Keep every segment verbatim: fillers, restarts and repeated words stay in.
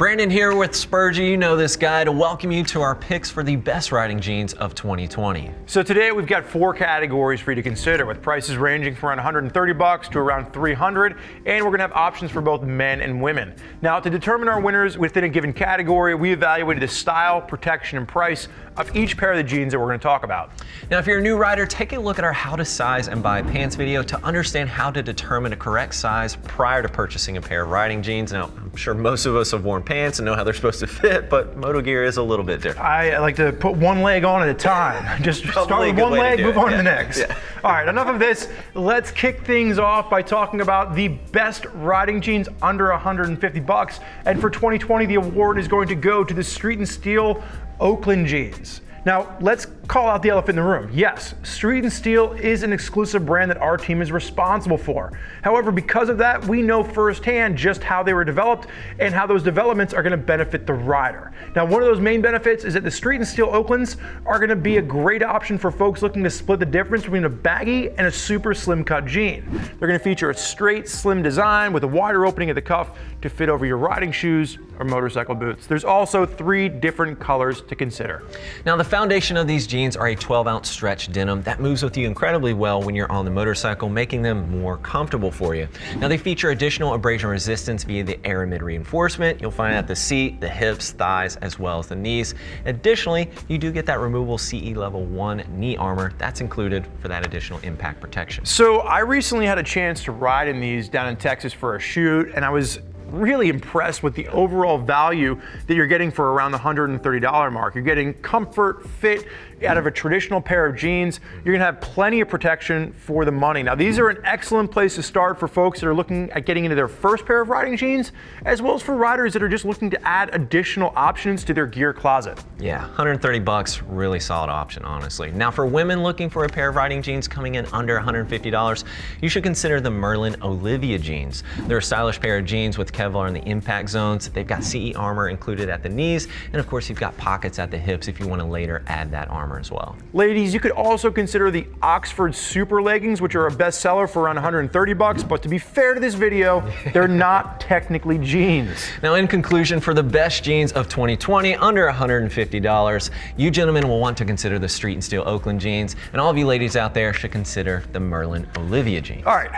Brandon here with Spurgey, you know this guy, to welcome you to our picks for the best riding jeans of twenty twenty. So today we've got four categories for you to consider, with prices ranging from around one hundred thirty bucks to around three hundred, and we're gonna have options for both men and women. Now, to determine our winners within a given category, we evaluated the style, protection, and price of each pair of the jeans that we're gonna talk about. Now, if you're a new rider, take a look at our how to size and buy pants video to understand how to determine a correct size prior to purchasing a pair of riding jeans. Now, I'm sure most of us have worn pants and know how they're supposed to fit, but moto gear is a little bit different. I like to put one leg on at a time. Just start with one leg, move on to the next. Yeah. All right, enough of this. Let's kick things off by talking about the best riding jeans under one hundred fifty bucks. And for twenty twenty, the award is going to go to the Street and Steel Oakland jeans. Now, let's call out the elephant in the room. Yes, Street and Steel is an exclusive brand that our team is responsible for. However, because of that, we know firsthand just how they were developed and how those developments are gonna benefit the rider. Now, one of those main benefits is that the Street and Steel Oaklands are gonna be a great option for folks looking to split the difference between a baggy and a super slim cut jean. They're gonna feature a straight, slim design with a wider opening at the cuff to fit over your riding shoes or motorcycle boots. There's also three different colors to consider. Now, the foundation of these jeans are a twelve ounce stretch denim that moves with you incredibly well when you're on the motorcycle, making them more comfortable for you. Now, they feature additional abrasion resistance via the aramid reinforcement. You'll find it at the seat, the hips, thighs, as well as the knees. Additionally, you do get that removable C E level one knee armor that's included for that additional impact protection. So I recently had a chance to ride in these down in Texas for a shoot, and I was really impressed with the overall value that you're getting for around the one hundred thirty dollar mark. You're getting comfort, fit out of a traditional pair of jeans. You're gonna have plenty of protection for the money. Now, these are an excellent place to start for folks that are looking at getting into their first pair of riding jeans, as well as for riders that are just looking to add additional options to their gear closet. Yeah, one hundred thirty bucks, really solid option, honestly. Now, for women looking for a pair of riding jeans coming in under one hundred fifty dollars, you should consider the Merlin Olivia jeans. They're a stylish pair of jeans with Kevlar in the impact zones. They've got C E armor included at the knees, and of course you've got pockets at the hips if you want to later add that armor as well. Ladies, you could also consider the Oxford Super Leggings, which are a bestseller for around one hundred thirty bucks, but to be fair to this video, they're not technically jeans. Now, in conclusion, for the best jeans of twenty twenty under one hundred fifty dollars, you gentlemen will want to consider the Street and Steel Oakland jeans, and all of you ladies out there should consider the Merlin Olivia jeans. All right.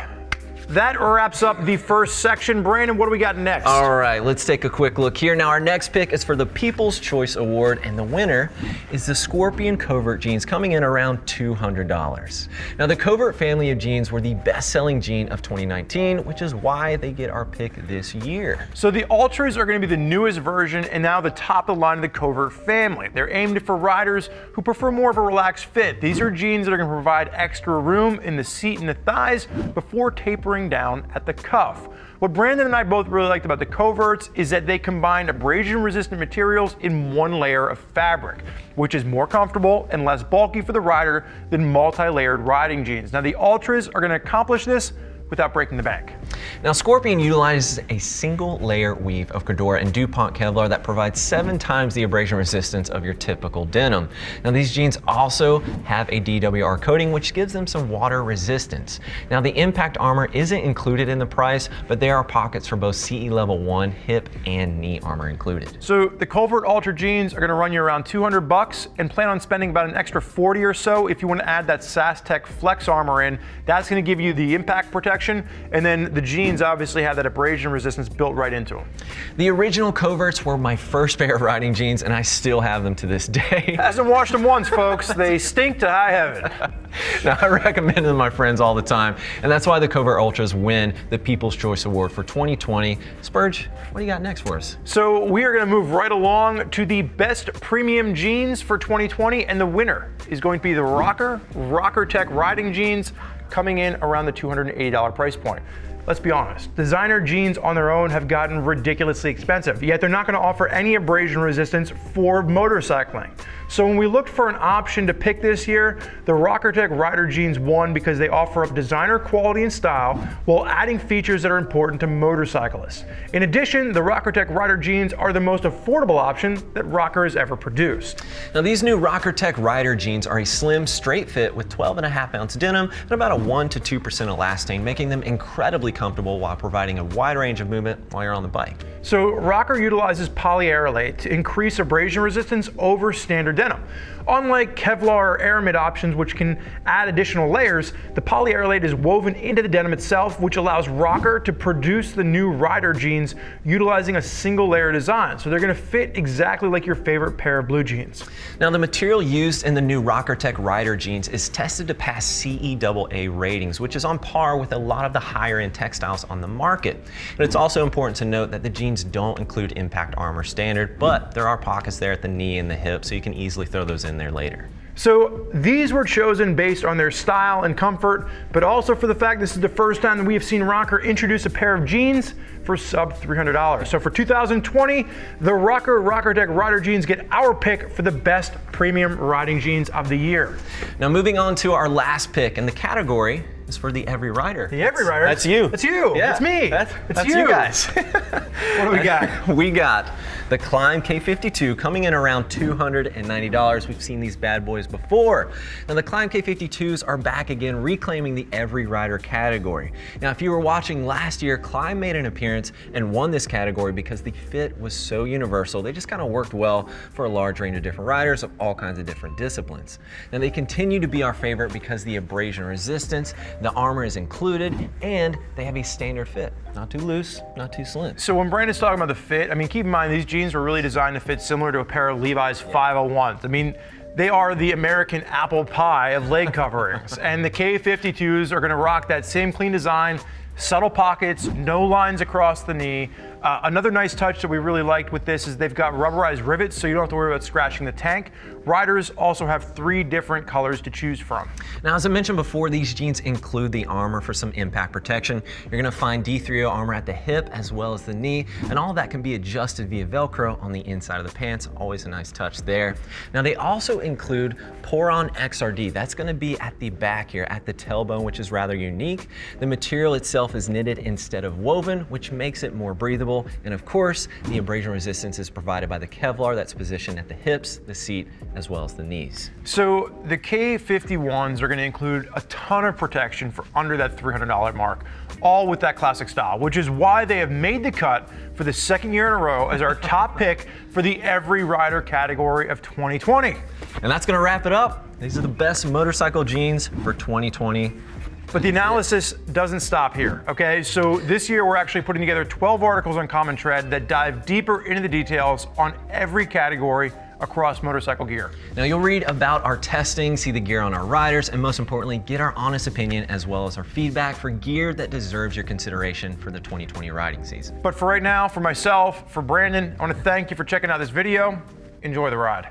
That wraps up the first section. Brandon, what do we got next? All right, let's take a quick look here. Now, our next pick is for the People's Choice Award, and the winner is the Scorpion Covert jeans, coming in around two hundred dollars. Now, the Covert family of jeans were the best-selling jean of twenty nineteen, which is why they get our pick this year. So the Ultras are gonna be the newest version and now the top of the line of the Covert family. They're aimed for riders who prefer more of a relaxed fit. These are jeans that are gonna provide extra room in the seat and the thighs before tapering down at the cuff. What Brandon and I both really liked about the Coverts is that they combined abrasion-resistant materials in one layer of fabric, which is more comfortable and less bulky for the rider than multi-layered riding jeans. Now, the Ultras are going to accomplish this without breaking the bank. Now, Scorpion utilizes a single layer weave of Cordura and DuPont Kevlar that provides seven times the abrasion resistance of your typical denim. Now, these jeans also have a D W R coating, which gives them some water resistance. Now, the impact armor isn't included in the price, but there are pockets for both C E level one, hip and knee armor included. So the Covert Ultra jeans are gonna run you around two hundred bucks, and plan on spending about an extra forty or so if you wanna add that S A S Tech Flex Armor in. That's gonna give you the impact protection, and then the jeans obviously have that abrasion resistance built right into them. The original Coverts were my first pair of riding jeans, and I still have them to this day. Hasn't washed them once, folks. They stink to high heaven. Now, I recommend them to my friends all the time, and that's why the Covert Ultras win the People's Choice Award for twenty twenty. Spurge, what do you got next for us? So we are gonna move right along to the best premium jeans for twenty twenty, and the winner is going to be the Rokker RokkerTech riding jeans, coming in around the two hundred eighty dollar price point. Let's be honest, designer jeans on their own have gotten ridiculously expensive, yet they're not gonna offer any abrasion resistance for motorcycling. So when we looked for an option to pick this year, the RokkerTech Rider jeans won because they offer up designer quality and style while adding features that are important to motorcyclists. In addition, the RokkerTech Rider jeans are the most affordable option that Rokker has ever produced. Now, these new RokkerTech Rider jeans are a slim, straight fit with twelve and a half ounce denim and about a one to two percent elastane, making them incredibly really comfortable while providing a wide range of movement while you're on the bike. So Rokker utilizes polyarylate to increase abrasion resistance over standard denim. Unlike Kevlar or Aramid options, which can add additional layers, the polyarylate is woven into the denim itself, which allows Rokker to produce the new Rider jeans utilizing a single layer design. So they're going to fit exactly like your favorite pair of blue jeans. Now the material used in the new RokkerTech Rider jeans is tested to pass C E A A ratings, which is on par with a lot of the higher end textiles on the market. But it's also important to note that the jeans don't include impact armor standard, but there are pockets there at the knee and the hip, so you can easily throw those in there later. So these were chosen based on their style and comfort, but also for the fact this is the first time that we have seen Rokker introduce a pair of jeans for sub three hundred dollars. So for two thousand twenty, the Rokker RokkerTech Rider jeans get our pick for the best premium riding jeans of the year. Now moving on to our last pick in the category is for the Every Rider. The Every Rider. That's you. That's you. Yeah. That's me. That's, it's that's you. you guys. What do we got? We got the Klim K fifty-two coming in around two hundred ninety dollars. We've seen these bad boys before. Now the Klim K fifty-twos are back again, reclaiming the Every Rider category. Now if you were watching last year, Klim made an appearance and won this category because the fit was so universal. They just kind of worked well for a large range of different riders of all kinds of different disciplines. Now they continue to be our favorite because the abrasion resistance, the armor is included, and they have a standard fit. Not too loose, not too slim. So when Brandon's talking about the fit, I mean, keep in mind these jeans were really designed to fit similar to a pair of Levi's yeah. five oh ones. I mean, they are the American apple pie of leg coverings. And the K fifty-twos are gonna rock that same clean design, subtle pockets, no lines across the knee. Uh, another nice touch that we really liked with this is they've got rubberized rivets, so you don't have to worry about scratching the tank. Riders also have three different colors to choose from. Now, as I mentioned before, these jeans include the armor for some impact protection. You're gonna find D three O armor at the hip as well as the knee, and all that can be adjusted via Velcro on the inside of the pants. Always a nice touch there. Now, they also include Poron X R D. That's gonna be at the back here, at the tailbone, which is rather unique. The material itself is knitted instead of woven, which makes it more breathable. And of course, the abrasion resistance is provided by the Kevlar that's positioned at the hips, the seat, as well as the knees. So the K fifty-ones are gonna include a ton of protection for under that three hundred dollar mark, all with that classic style, which is why they have made the cut for the second year in a row as our top pick for the Every Rider category of twenty twenty. And that's gonna wrap it up. These are the best motorcycle jeans for twenty twenty. But the analysis doesn't stop here, okay? So this year we're actually putting together twelve articles on Common Tread that dive deeper into the details on every category across motorcycle gear. Now you'll read about our testing, see the gear on our riders, and most importantly, get our honest opinion as well as our feedback for gear that deserves your consideration for the twenty twenty riding season. But for right now, for myself, for Brandon, I wanna thank you for checking out this video. Enjoy the ride.